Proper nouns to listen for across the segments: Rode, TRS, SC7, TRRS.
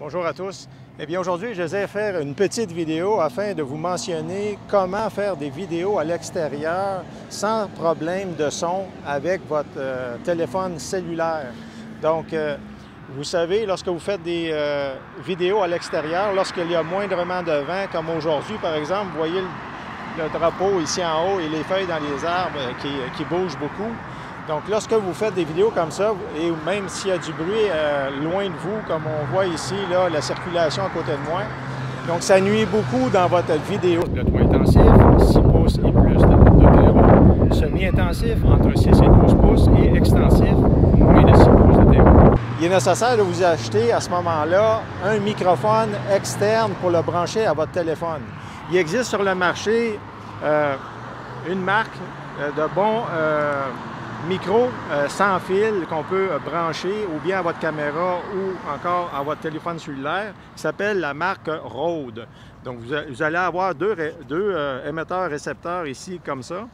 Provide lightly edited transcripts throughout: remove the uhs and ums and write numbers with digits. Bonjour à tous. Eh bien, aujourd'hui, je vais faire une petite vidéo afin de vous mentionner comment faire des vidéos à l'extérieur sans problème de son avec votre téléphone cellulaire. Donc, vous savez, lorsque vous faites des vidéos à l'extérieur, lorsqu'il y a moindrement de vent, comme aujourd'hui, par exemple, vous voyez le drapeau ici en haut et les feuilles dans les arbres qui bougent beaucoup. Donc, lorsque vous faites des vidéos comme ça, et même s'il y a du bruit loin de vous, comme on voit ici, là, la circulation à côté de moi, donc ça nuit beaucoup dans votre vidéo. Le toit intensif, 6 pouces et plus de terreau. Semi-intensif, entre 6 et 12 pouces. Et extensif, moins de 6 pouces de terreau. Il est nécessaire de vous acheter, à ce moment-là, un microphone externe pour le brancher à votre téléphone. Il existe sur le marché une marque de bons... micro sans fil qu'on peut brancher ou bien à votre caméra ou encore à votre téléphone cellulaire qui s'appelle la marque Rode. Donc, vous allez avoir deux émetteurs-récepteurs ici comme ça.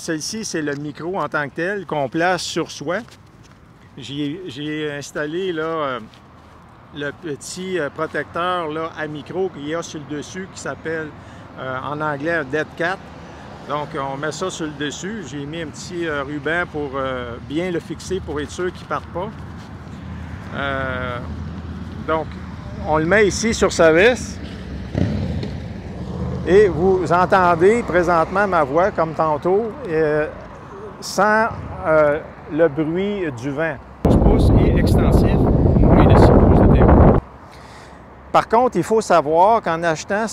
Celle-ci, c'est le micro en tant que tel qu'on place sur soi. J'ai installé là, le petit protecteur là, à micro qu'il y a sur le dessus qui s'appelle en anglais un Dead Cat. Donc, on met ça sur le dessus. J'ai mis un petit ruban pour bien le fixer pour être sûr qu'il ne parte pas. Donc, on le met ici sur sa vis. Et vous entendez présentement ma voix, comme tantôt, sans le bruit du vent. 12 pouces et extensif, moins de 6 pouces de terreau. Par contre, il faut savoir qu'en achetant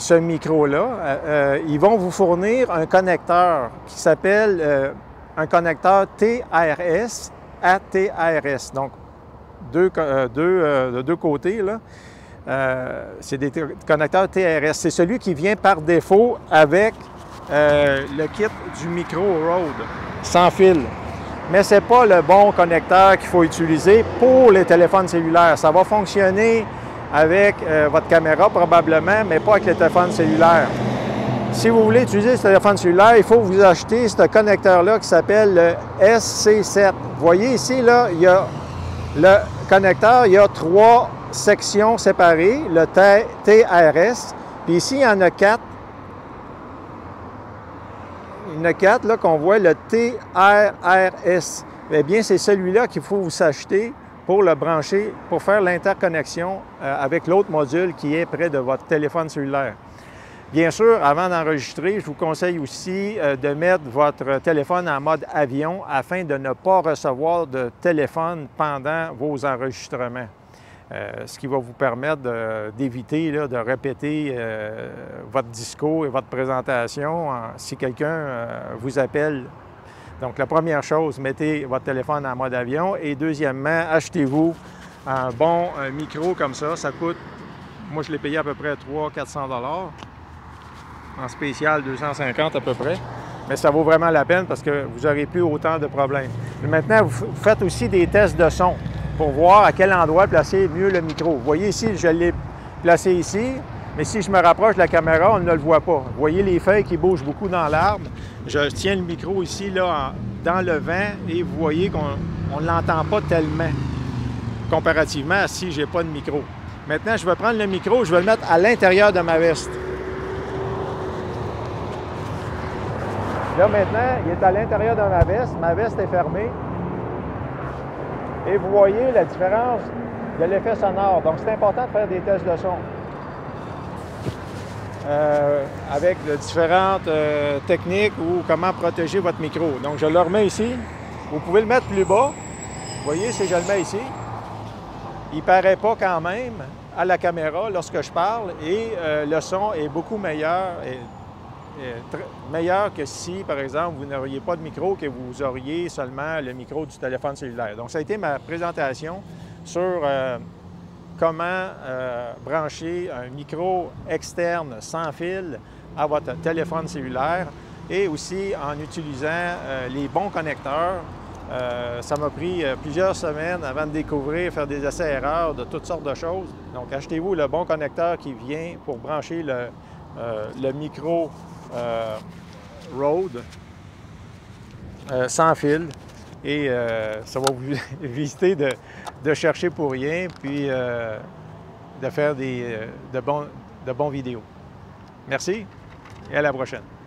ce micro-là, ils vont vous fournir un connecteur qui s'appelle un connecteur TRS à TRS. Donc, de deux côtés, là, c'est des connecteurs TRS. C'est celui qui vient par défaut avec le kit du micro Rode, sans fil. Mais ce n'est pas le bon connecteur qu'il faut utiliser pour les téléphones cellulaires. Ça va fonctionner avec votre caméra probablement, mais pas avec le téléphone cellulaire. Si vous voulez utiliser ce téléphone cellulaire, il faut vous acheter ce connecteur-là qui s'appelle le SC7. Vous voyez ici, là, il y a le connecteur, il y a 3 sections séparées, le TRS, puis ici, il y en a 4. Il y en a 4, là, qu'on voit, le TRRS. Eh bien, c'est celui-là qu'il faut vous acheter pour le brancher, pour faire l'interconnexion avec l'autre module qui est près de votre téléphone cellulaire. Bien sûr, avant d'enregistrer, je vous conseille aussi de mettre votre téléphone en mode avion afin de ne pas recevoir de téléphone pendant vos enregistrements, ce qui va vous permettre d'éviter de répéter votre discours et votre présentation si quelqu'un vous appelle. Donc, la première chose, mettez votre téléphone en mode avion. Et deuxièmement, achetez-vous un bon micro comme ça. Ça coûte, moi je l'ai payé à peu près 300-400 $. En spécial, 250 à peu près. Mais ça vaut vraiment la peine parce que vous n'aurez plus autant de problèmes. Mais maintenant, vous faites aussi des tests de son pour voir à quel endroit placer mieux le micro. Vous voyez ici, je l'ai placé ici. Mais si je me rapproche de la caméra, on ne le voit pas. Vous voyez les feuilles qui bougent beaucoup dans l'arbre. Je tiens le micro ici, là, dans le vent, et vous voyez qu'on ne l'entend pas tellement, comparativement à si je n'ai pas de micro. Maintenant, je vais prendre le micro, je vais le mettre à l'intérieur de ma veste. Là, maintenant, il est à l'intérieur de ma veste est fermée. Et vous voyez la différence de l'effet sonore. Donc, c'est important de faire des tests de son. Avec différentes techniques ou comment protéger votre micro. Donc, je le remets ici. Vous pouvez le mettre plus bas. Vous voyez, si je le mets ici, il ne paraît pas quand même à la caméra lorsque je parle et le son est beaucoup meilleur, meilleur que si, par exemple, vous n'auriez pas de micro, que vous auriez seulement le micro du téléphone cellulaire. Donc, ça a été ma présentation sur... comment brancher un micro externe sans fil à votre téléphone cellulaire et aussi en utilisant les bons connecteurs. Ça m'a pris plusieurs semaines avant de découvrir, faire des essais-erreurs de toutes sortes de choses. Donc, achetez-vous le bon connecteur qui vient pour brancher le micro Rode sans fil. et ça va vous éviter de chercher pour rien, puis de faire de bonnes vidéos. Merci et à la prochaine.